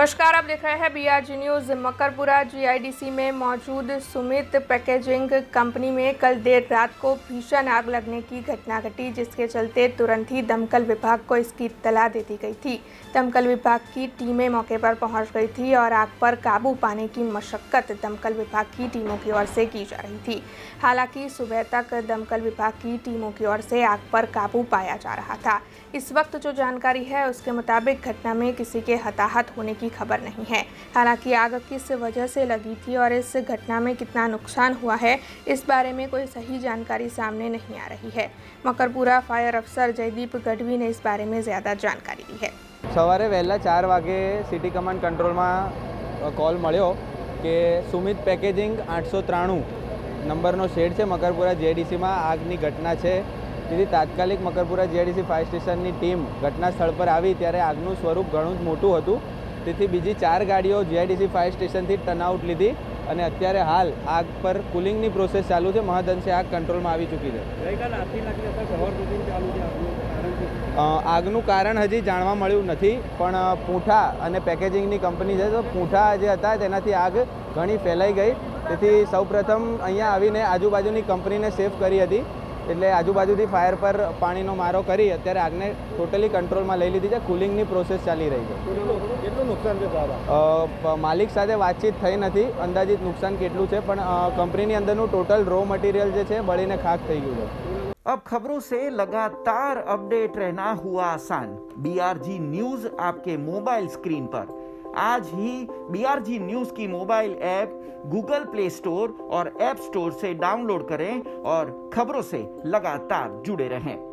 नमस्कार, आप देख रहे हैं बीआरजी न्यूज़। मकरपुरा जीआईडीसी में मौजूद सुमित पैकेजिंग कंपनी में कल देर रात को भीषण आग लगने की घटना घटी, जिसके चलते तुरंत ही दमकल विभाग को इसकी इत्तला दे दी गई थी। दमकल विभाग की टीमें मौके पर पहुंच गई थी और आग पर काबू पाने की मशक्कत दमकल विभाग की टीमों की ओर से की जा रही थी। हालांकि सुबह तक दमकल विभाग की टीमों की ओर से आग पर काबू पाया जा रहा था। इस वक्त जो जानकारी है उसके मुताबिक घटना में किसी के हताहत होने की खबर नहीं है। हालांकि आग किस वजह से लगी थी और इस घटना में कितना नुकसान हुआ है, इस बारे में कोई सही जानकारी सामने नहीं आ रही है। मकरपुरा फायर अफसर जयदीप गढ़वी ने इस बारे में ज्यादा जानकारी दी है। सवारे वहेला 4 वागे सिटी कमांड कंट्रोल में कॉल मळ्यो के सुमित पैकेजिंग 893 नंबरनो शेड है मकरपुरा जीआईडीसी में आगनी घटना है। तेथी तात्कालिक मकरपुरा जीआईडीसी फायर स्टेशन की टीम घटना स्थल पर आई त्यारे आगनु स्वरूप घणु ज मोटू हतुं। तेथी बीजी 4 गाड़ियों जीआईडीसी फायर स्टेशन थी टर्नआउट लीधी और अत्यारे हाल आग पर कूलिंग की प्रोसेस चालू है। महदंशे आग कंट्रोल में आ चूकी है। आगनु कारण हजी जाणवा मळ्युं नथी, पण पूठा अने पैकेजिंग की कंपनी है तो पूठा जे हता तेनाथी आग घणी फैलाई गई। तेथी सौप्रथम अहींया आवीने आजूबाजूनी कंपनी ने सेफ करी हती। एटले आजूबाजू थी फायर पर पाणीनो मारो करी अत्यारे आगने टोटली कंट्रोल में लई लीधी है। कूलिंगनी प्रोसेस चाली रही है। मालिक साथे बातचीत थई नथी। अंदाजित नुकसान केटलुं छे, पण कंपनीनी अंदरनुं टोटल रॉ मटीरियल जे छे बळीने खाक थई गयुं छे। अब खबरों से लगातार अपडेट रहना हुआ आसान। बीआरजी न्यूज़ आपके मोबाइल स्क्रीन पर आज ही बीआरजी न्यूज़ की mobile app Google Play Store और ऐप स्टोर से डाउनलोड करें और खबरों से लगातार जुड़े रहें।